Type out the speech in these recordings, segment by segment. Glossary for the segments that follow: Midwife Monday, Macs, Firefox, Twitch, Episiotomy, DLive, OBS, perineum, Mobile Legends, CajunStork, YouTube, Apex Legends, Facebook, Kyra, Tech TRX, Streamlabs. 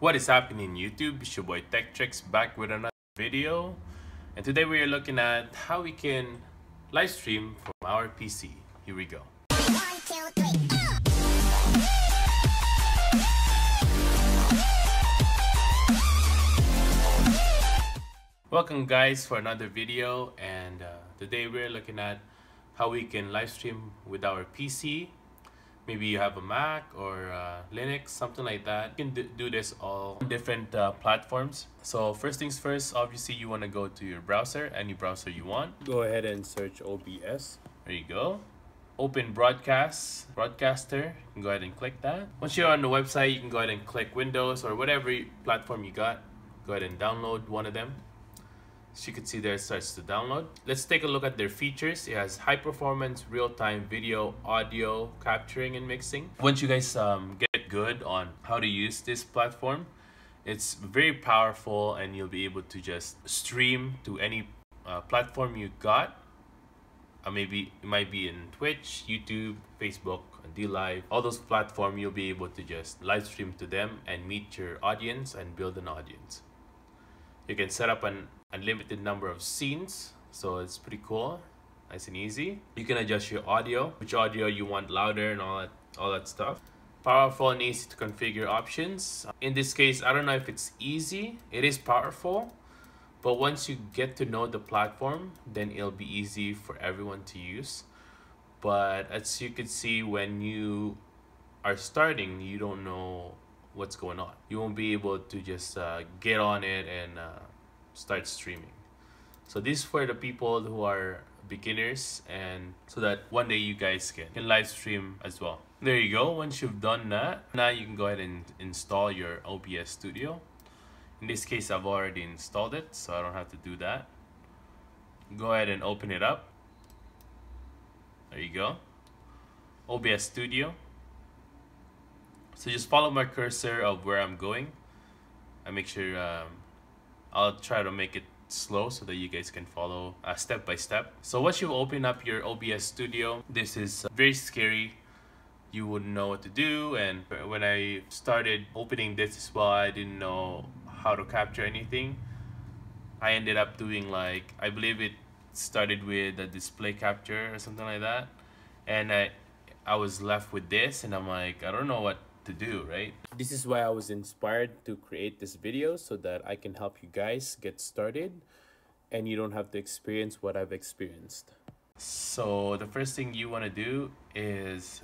What is happening, YouTube? It's your boy Tech TRX back with another video, and today we are looking at how we can live stream from our PC. Here we go. 1, 2, 3. Welcome guys for another video, and today we're looking at how we can live stream with our PC. Maybe you have a Mac or Linux, something like that. You can do this all on different platforms. So first things first, obviously you want to go to your browser, any browser you want. Go ahead and search OBS. There you go. Open broadcast, broadcaster. You can go ahead and click that. Once you're on the website, you can go ahead and click Windows or whatever platform you got. Go ahead and download one of them. As you can see there, it starts to download. Let's take a look at their features. It has high performance, real-time video, audio, capturing and mixing. Once you guys get good on how to use this platform, it's very powerful and you'll be able to just stream to any platform you got. Maybe it might be in Twitch, YouTube, Facebook, DLive, all those platforms. You'll be able to just live stream to them and meet your audience and build an audience. You can set up an unlimited number of scenes, so it's pretty cool, nice and easy. You can adjust your audio, which audio you want louder and all that stuff. Powerful and easy to configure options. In this case, I don't know if it's easy. It is powerful, but once you get to know the platform, then it'll be easy for everyone to use. But as you can see, when you are starting, you don't know what's going on. You won't be able to just get on it and start streaming. So this is for the people who are beginners, and so that one day you guys can live stream as well. There you go. Once you've done that, now you can go ahead and install your OBS studio. In this case, I've already installed it, so I don't have to do that. Go ahead and open it up. There you go, OBS studio. So just follow my cursor of where I'm going. I make sure I'll try to make it slow so that you guys can follow step by step. So once you open up your OBS studio, this is very scary. You wouldn't know what to do, and when I started opening this as well, I didn't know how to capture anything. I ended up doing, like, I believe it started with a display capture or something like that, and I was left with this, and I'm like, I don't know what to do, right? This is why I was inspired to create this video, so that I can help you guys get started and you don't have to experience what I've experienced. So the first thing you want to do is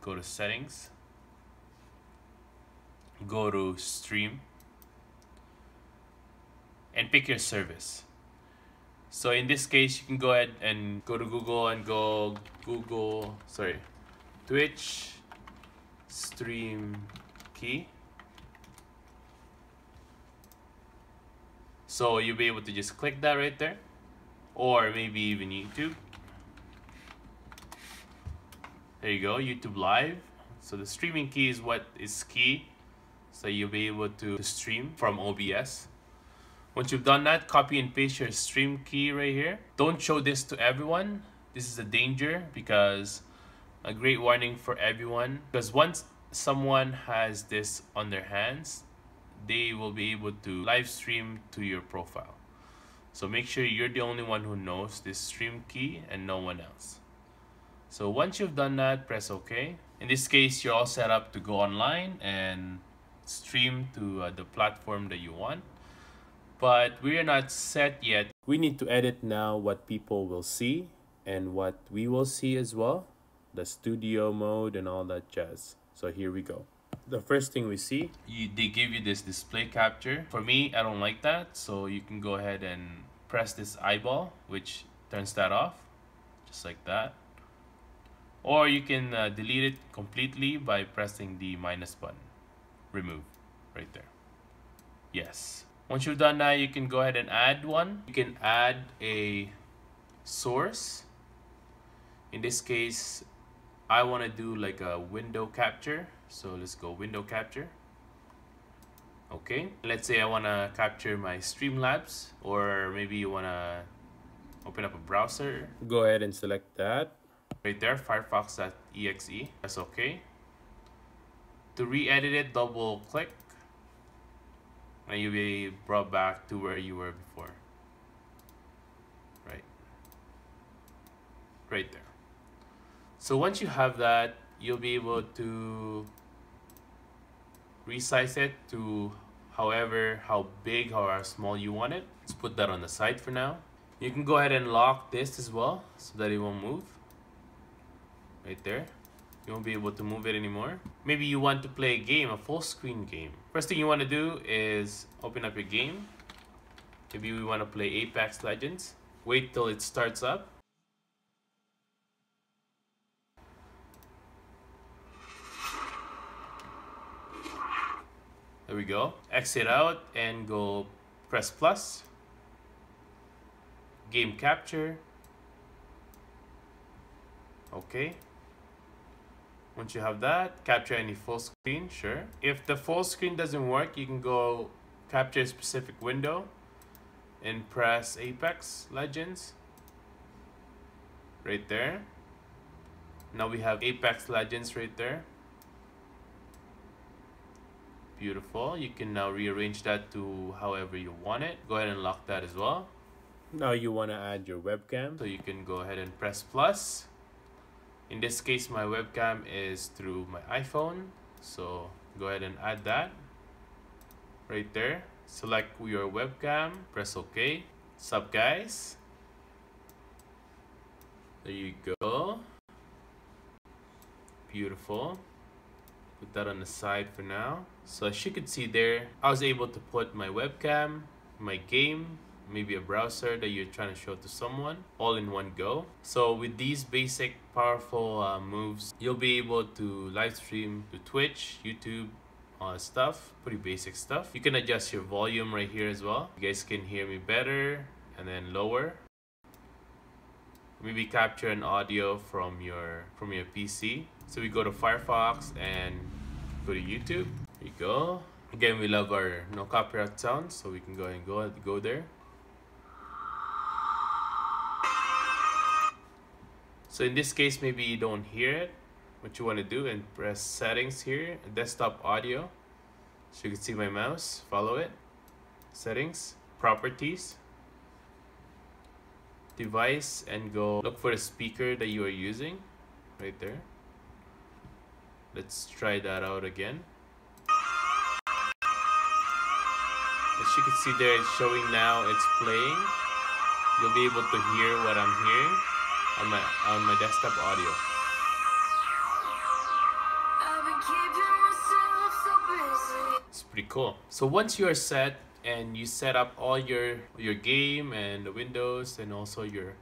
go to settings, go to stream, and pick your service. So in this case, you can go ahead and go to Google and go Twitch stream key. So you'll be able to just click that right there, or maybe even YouTube. There you go, YouTube Live. So the streaming key is what is key, so you'll be able to stream from OBS. Once you've done that, copy and paste your stream key right here. Don't show this to everyone. This is a danger, because a great warning for everyone, because once someone has this on their hands, they will be able to live stream to your profile. So make sure you're the only one who knows this stream key and no one else. So once you've done that, press OK. In this case, you're all set up to go online and stream to the platform that you want, but we are not set yet. We need to edit now what people will see and what we will see as well. The studio mode and all that jazz. So here we go. The first thing we see, they give you this display capture. For me, I don't like that, so you can go ahead and press this eyeball, which turns that off, just like that. Or you can delete it completely by pressing the minus button, remove, right there. Yes. Once you've done that, you can go ahead and add one. You can add a source. In this case, I want to do like a window capture, so let's go window capture. Okay, let's say I want to capture my Streamlabs, or maybe you want to open up a browser. Go ahead and select that right there, Firefox.exe. That's okay. To re-edit it, double click, and you'll be brought back to where you were before. Right there. So once you have that, you'll be able to resize it to how big or how small you want it. Let's put that on the side for now. You can go ahead and lock this as well so that it won't move. Right there. You won't be able to move it anymore. Maybe you want to play a game, a full screen game. First thing you want to do is open up your game. Maybe we want to play Apex Legends. Wait till it starts up. There we go. Exit out and go press plus. Game capture. Okay. Once you have that, capture any full screen, sure. If the full screen doesn't work, you can go capture a specific window and press Apex Legends. Right there. Now we have Apex Legends right there. Beautiful. You can now rearrange that to however you want it. Go ahead and lock that as well. Now you want to add your webcam. So you can go ahead and press plus. In this case, my webcam is through my iPhone. So go ahead and add that. Right there. Select your webcam. Press OK. What's up, guys? There you go. Beautiful. Put that on the side for now. So as you can see there, I was able to put my webcam, my game, maybe a browser that you're trying to show to someone, all in one go. So with these basic powerful moves, you'll be able to live stream to Twitch, YouTube, stuff, pretty basic stuff. You can adjust your volume right here as well. You guys can hear me better and then lower. Maybe capture an audio from your PC. So we go to Firefox and go to YouTube. Here we go. Again, we love our no copyright sounds, so we can go ahead and go there. So in this case, maybe you don't hear it. What you want to do and press settings here, desktop audio. So you can see my mouse, follow it. Settings, properties. Device, and go look for the speaker that you are using right there. Let's try that out again. As you can see there, it's showing now, it's playing. You'll be able to hear what I'm hearing on my desktop audio. It's pretty cool. So once you are set and you set up all your game and the windows and also your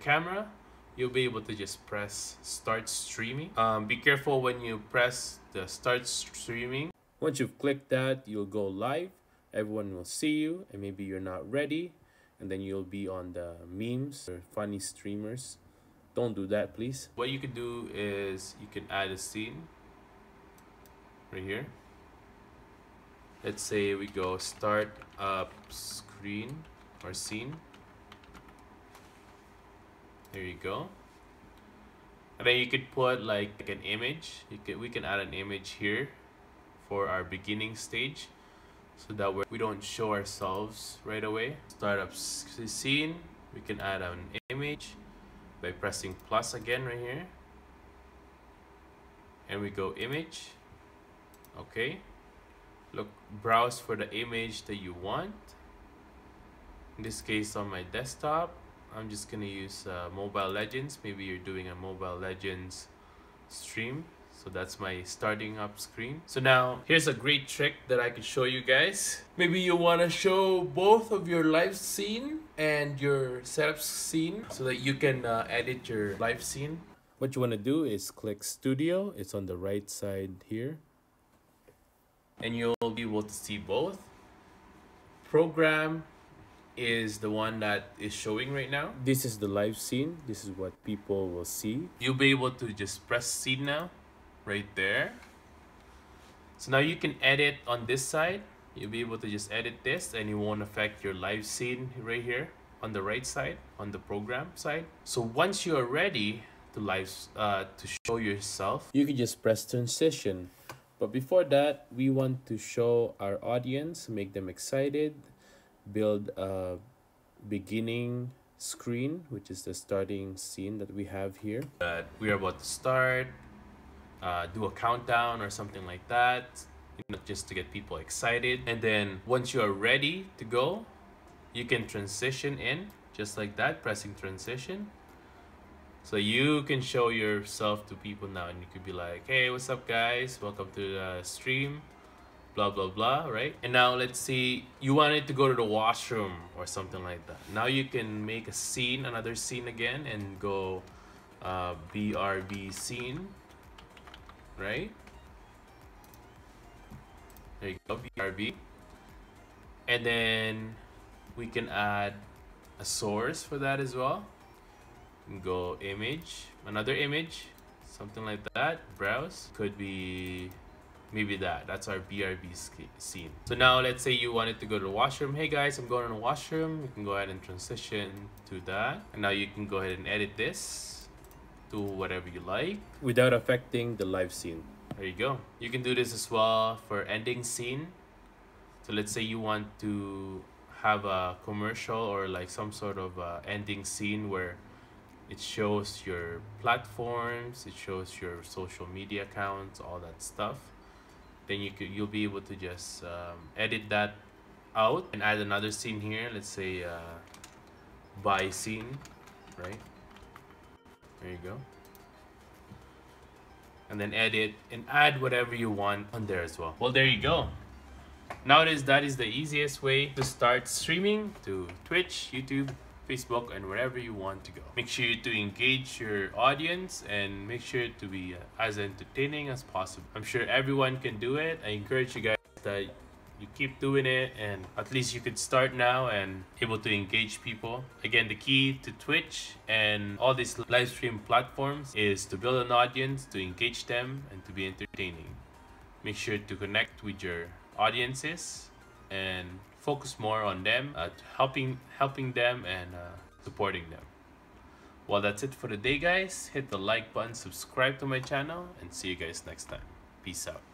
camera, you'll be able to just press start streaming. Be careful when you press the start streaming. Once you've clicked that, you'll go live. Everyone will see you, and maybe you're not ready, and then you'll be on the memes or funny streamers. Don't do that, please. What you can do is you can add a scene right here. Let's say we go start up screen or scene. There you go. And then you could put like an image. We can add an image here for our beginning stage so that we don't show ourselves right away. Start up scene. We can add an image by pressing plus again right here. And we go image. Okay. Look, browse for the image that you want. In this case, on my desktop, I'm just gonna use Mobile Legends. Maybe you're doing a Mobile Legends stream. So that's my starting up screen. So now here's a great trick that I can show you guys. Maybe you want to show both of your live scene and your setup scene so that you can edit your live scene. What you want to do is click Studio. It's on the right side here. And you'll be able to see both. Program is the one that is showing right now. This is the live scene. This is what people will see. You'll be able to just press scene now, right there. So now you can edit on this side. You'll be able to just edit this and it won't affect your live scene right here on the right side, on the program side. So once you are ready to show yourself, you can just press transition. But before that, we want to show our audience, make them excited, build a beginning screen, which is the starting scene that we have here. That we are about to start, do a countdown or something like that, you know, just to get people excited. And then once you are ready to go, you can transition in just like that, pressing transition. So you can show yourself to people now, and you could be like, hey, what's up guys, welcome to the stream, blah blah blah, right? And now let's see, you wanted to go to the washroom or something like that. Now you can make a scene, another scene again, and go BRB scene, right? There you go, BRB. And then we can add a source for that as well. Go image, another image, something like that, browse, could be maybe that's our BRB scene. So now let's say you wanted to go to the washroom. Hey guys, I'm going to the washroom. You can go ahead and transition to that, and now you can go ahead and edit this to whatever you like without affecting the live scene. There you go. You can do this as well for ending scene. So let's say you want to have a commercial or like some sort of ending scene where it shows your platforms, it shows your social media accounts, all that stuff. Then you'll be able to just edit that out and add another scene here. Let's say buy scene, right? There you go. And then edit and add whatever you want on there as well. Well, there you go. Nowadays, that is the easiest way to start streaming to Twitch, YouTube, Facebook, and wherever you want to go. Make sure to engage your audience and make sure to be as entertaining as possible. I'm sure everyone can do it. I encourage you guys that you keep doing it, and at least you could start now and able to engage people. Again, the key to Twitch and all these live stream platforms is to build an audience, to engage them, and to be entertaining. Make sure to connect with your audiences and focus more on them, helping them and supporting them. Well, that's it for the day, guys. Hit the like button, subscribe to my channel, and see you guys next time. Peace out.